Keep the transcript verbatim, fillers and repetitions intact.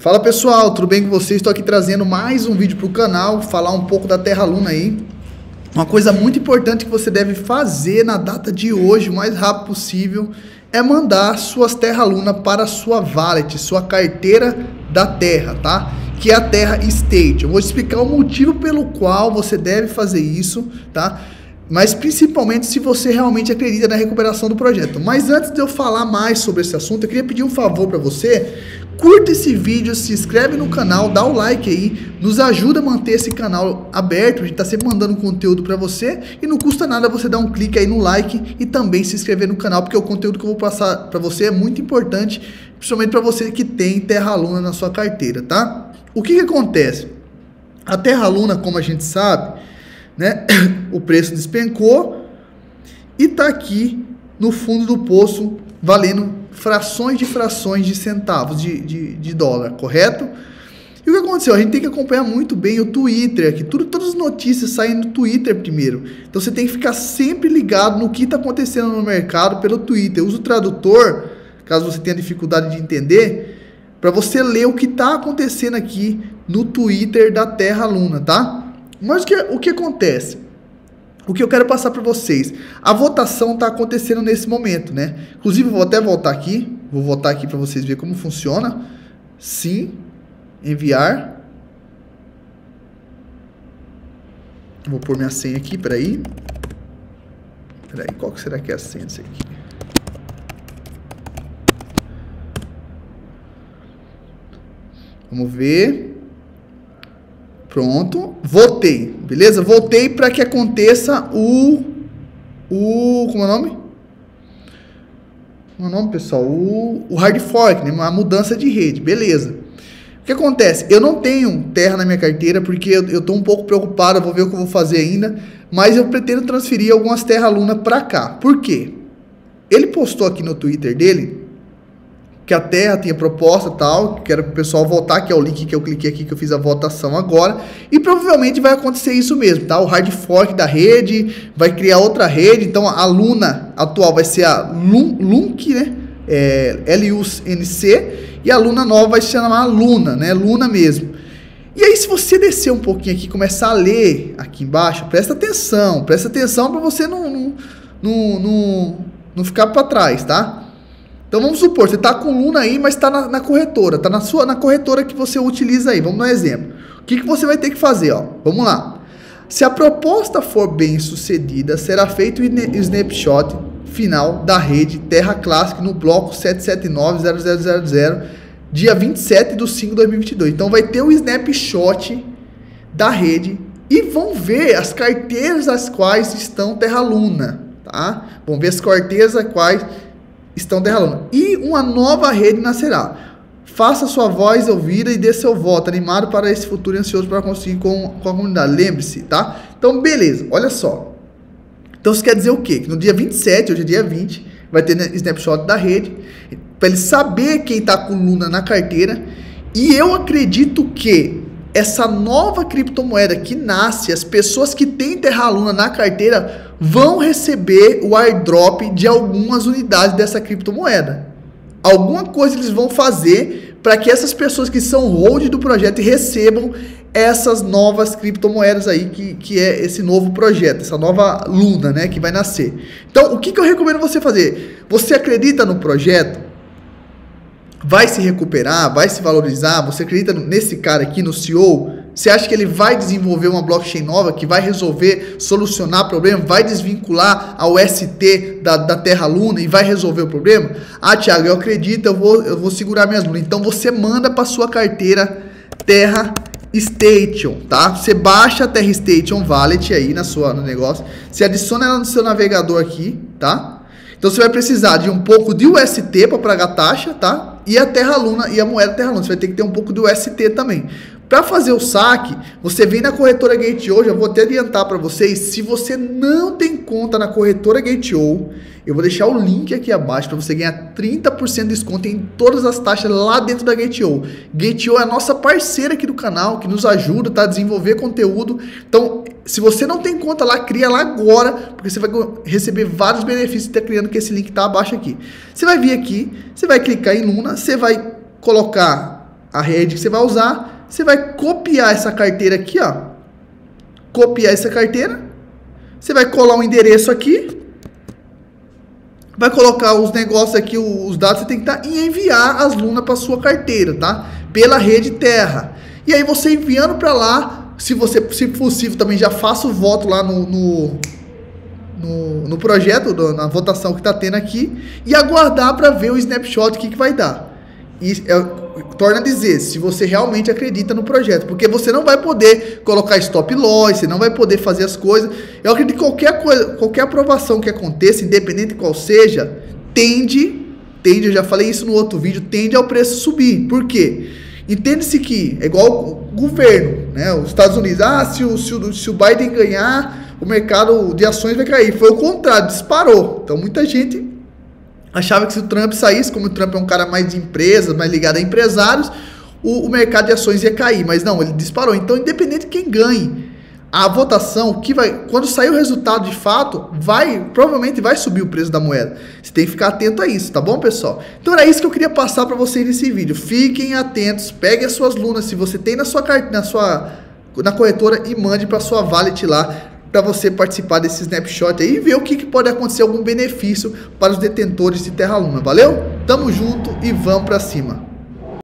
Fala pessoal, tudo bem com vocês? Estou aqui trazendo mais um vídeo para o canal, falar um pouco da Terra Luna aí. Uma coisa muito importante que você deve fazer na data de hoje, o mais rápido possível, é mandar suas Terra Luna para sua wallet, sua carteira da Terra, tá? Que é a Terra Estate. Eu vou explicar o motivo pelo qual você deve fazer isso, tá? Mas principalmente se você realmente acredita na recuperação do projeto. Mas antes de eu falar mais sobre esse assunto, eu queria pedir um favor para você. Curta esse vídeo, se inscreve no canal, dá o like aí, nos ajuda a manter esse canal aberto, a gente tá sempre mandando conteúdo para você e não custa nada você dar um clique aí no like e também se inscrever no canal, porque o conteúdo que eu vou passar para você é muito importante, principalmente para você que tem Terra Luna na sua carteira, tá? O que que acontece? A Terra Luna, como a gente sabe, né? O preço despencou e tá aqui no fundo do poço valendo frações de frações de centavos de, de, de dólar, correto? E o que aconteceu? A gente tem que acompanhar muito bem o Twitter aqui, tudo, todas as notícias saem no Twitter primeiro, então você tem que ficar sempre ligado no que está acontecendo no mercado pelo Twitter. Usa o tradutor, caso você tenha dificuldade de entender, para você ler o que está acontecendo aqui no Twitter da Terra Luna, tá? Mas o que, o que acontece? O que eu quero passar para vocês? A votação está acontecendo nesse momento, né? Inclusive, eu vou até voltar aqui. Vou voltar aqui para vocês verem como funciona. Sim. Enviar. Vou pôr minha senha aqui, peraí. Peraí, qual que será que é a senha disso aqui? Vamos ver. Pronto, votei, beleza? Votei para que aconteça o, o, como é o nome? Como é o nome, pessoal? O, o hard fork, né? Uma mudança de rede, beleza. O que acontece? Eu não tenho terra na minha carteira porque eu estou um pouco preocupado, eu vou ver o que eu vou fazer ainda, mas eu pretendo transferir algumas Terra Luna para cá. Por quê? Ele postou aqui no Twitter dele que a Terra tinha proposta tal, que era para o pessoal votar, que é o link que eu cliquei aqui, que eu fiz a votação agora, e provavelmente vai acontecer isso mesmo, tá? O hard fork da rede, vai criar outra rede, então a Luna atual vai ser a LUNC, né? É, L U N C, e a Luna nova vai se chamar Luna, né? Luna mesmo. E aí, se você descer um pouquinho aqui, começar a ler aqui embaixo, presta atenção, presta atenção para você não, não, não, não, não ficar para trás, tá? Então vamos supor, você está com Luna aí, mas está na, na corretora, está na sua na corretora que você utiliza aí. Vamos dar um exemplo. O que, que você vai ter que fazer? Ó? Vamos lá. Se a proposta for bem sucedida, será feito o snapshot final da rede Terra Classic no bloco sete sete nove zero zero zero zero, dia vinte e sete de cinco de dois mil e vinte e dois. Então vai ter o snapshot da rede e vão ver as carteiras as quais estão Terra Luna. Tá? Vão ver as carteiras as quais estão derramando. E uma nova rede nascerá. Faça sua voz ouvida e dê seu voto, animado para esse futuro e ansioso para conseguir com, com a comunidade. Lembre-se, tá? Então, beleza. Olha só. Então, isso quer dizer o quê? Que no dia vinte e sete, hoje é dia vinte, vai ter snapshot da rede, para ele saber quem está com Luna na carteira. E eu acredito que essa nova criptomoeda que nasce, as pessoas que têm Terra Luna na carteira vão receber o airdrop de algumas unidades dessa criptomoeda. Alguma coisa eles vão fazer para que essas pessoas que são hold do projeto recebam essas novas criptomoedas aí, que, que é esse novo projeto, essa nova Luna, né, que vai nascer. Então, o que, que eu recomendo você fazer? Você acredita no projeto? Vai se recuperar? Vai se valorizar? Você acredita nesse cara aqui, no C E O? Você acha que ele vai desenvolver uma blockchain nova que vai resolver, solucionar o problema, vai desvincular a U S T da, da Terra Luna e vai resolver o problema? Ah, Thiago, eu acredito, eu vou, eu vou segurar minhas lunas. Então você manda para sua carteira Terra Station, tá? Você baixa a Terra Station Wallet aí na sua, no negócio, você adiciona ela no seu navegador aqui, tá? Então você vai precisar de um pouco de U S T para pagar a taxa, tá? E a Terra Luna e a moeda Terra Luna, você vai ter que ter um pouco de U S T também. Para fazer o saque, você vem na corretora Gate ponto i o, já vou até adiantar para vocês, se você não tem conta na corretora Gate ponto i o, eu vou deixar o link aqui abaixo para você ganhar trinta por cento de desconto em todas as taxas lá dentro da Gate ponto i o. Gate ponto i o é a nossa parceira aqui do canal, que nos ajuda, tá, a desenvolver conteúdo. Então, se você não tem conta lá, cria lá agora, porque você vai receber vários benefícios de estar criando, que esse link está abaixo aqui. Você vai vir aqui, você vai clicar em Luna, você vai colocar a rede que você vai usar, você vai copiar essa carteira aqui, ó. Copiar essa carteira. Você vai colar um endereço aqui. Vai colocar os negócios aqui, os dados, você tem que tá, e enviar as Luna para sua carteira, tá? Pela rede Terra. E aí você enviando para lá, se você, se possível, também já faça o voto lá no, no, no, no projeto, do, na votação que tá tendo aqui, e aguardar para ver o snapshot, o que, que vai dar. E é, torna a dizer, se você realmente acredita no projeto, porque você não vai poder colocar stop loss, você não vai poder fazer as coisas. Eu acredito que qualquer coisa, qualquer aprovação que aconteça, independente de qual seja, tende, tende, eu já falei isso no outro vídeo, tende ao preço subir. Por quê? Entende-se que é igual o governo, né? Os Estados Unidos, ah, se o, se o, se o Biden ganhar, o mercado de ações vai cair. Foi o contrário, disparou. Então muita gente achava que se o Trump saísse, como o Trump é um cara mais de empresas, mais ligado a empresários, o, o mercado de ações ia cair, mas não, ele disparou. Então, independente de quem ganhe a votação, que vai, quando sair o resultado de fato, vai, provavelmente vai subir o preço da moeda. Você tem que ficar atento a isso, tá bom, pessoal? Então era isso que eu queria passar para vocês nesse vídeo. Fiquem atentos, peguem as suas Lunas, se você tem na sua carteira, na sua, na corretora, e mande para sua wallet lá, para você participar desse snapshot aí e ver o que, que pode acontecer, algum benefício para os detentores de Terra Luna. Valeu? Tamo junto e vamos para cima.